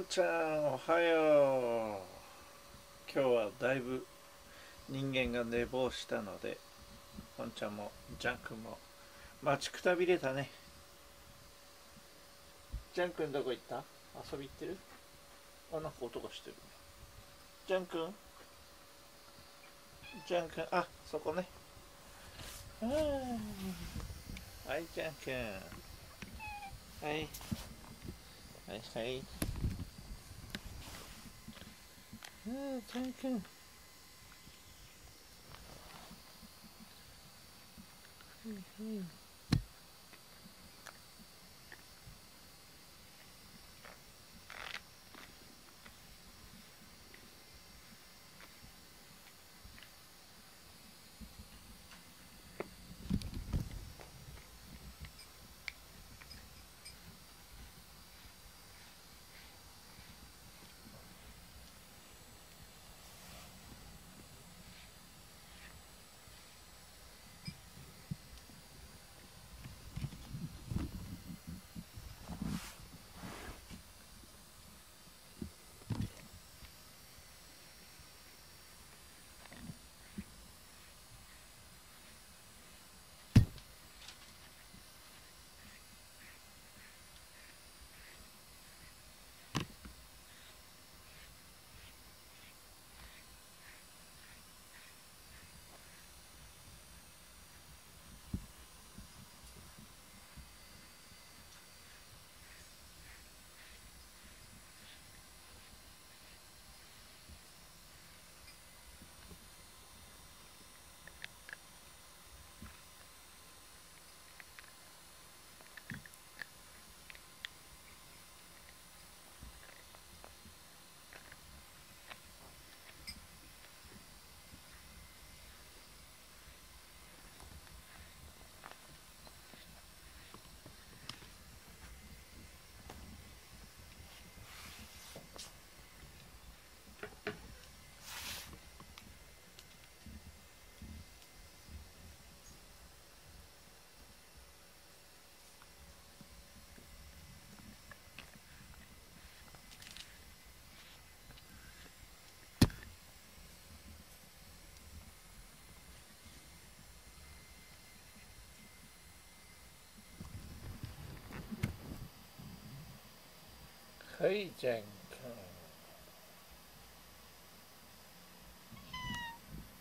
んちゃんおはよう。今日はだいぶ人間が寝坊したので、ポンちゃんもジャン君も待ちくたびれたね。ジャン君どこ行った？遊び行ってる？あ、なんか音がしてるね。ジャン君？ジャン君、あ、そこね。はい、ジャン君。はい。はいはい。ジャン君。はい、ジャン君。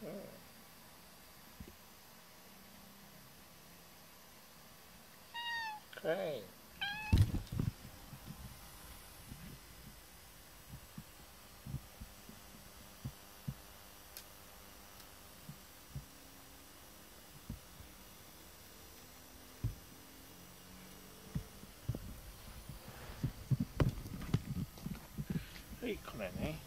うん。はい。これね。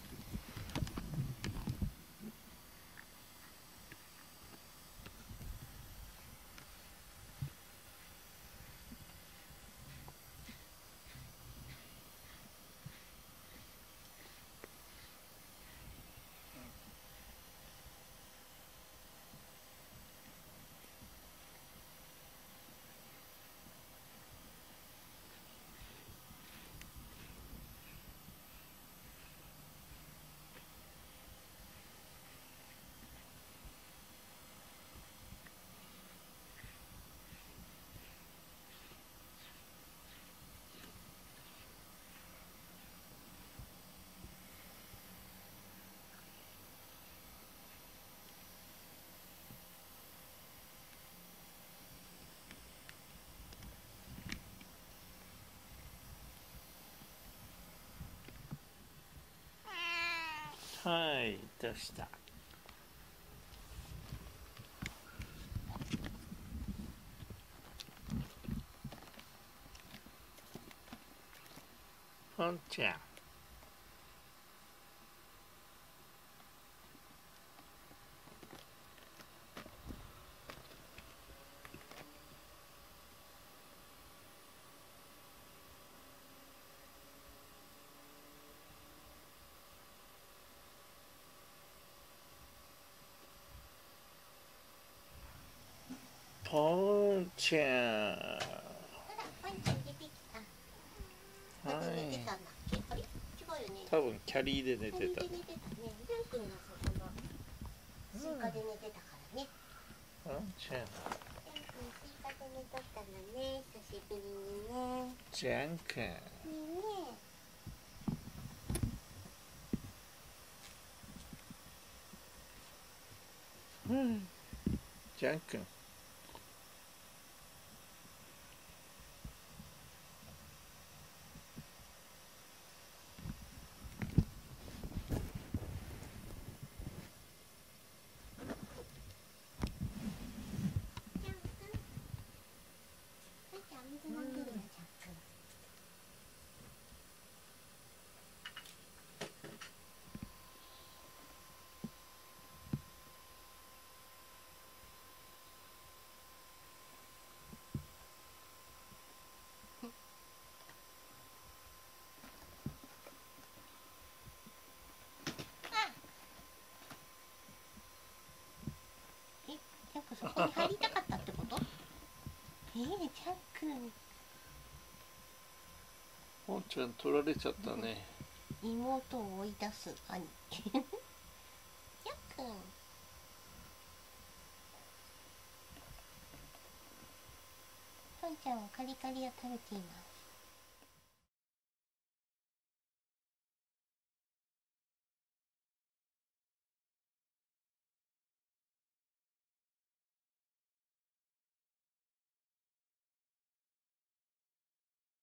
はい、どうした。ポンちゃん。ポンちゃん。はい。多分キャリーで寝てた。ジャン君。うん。ジャン君。そこに入りたかったってこと？ジャン君。ポンちゃん取られちゃったね。妹を追い出す兄。ジャン君。ポンちゃんはカリカリを食べています。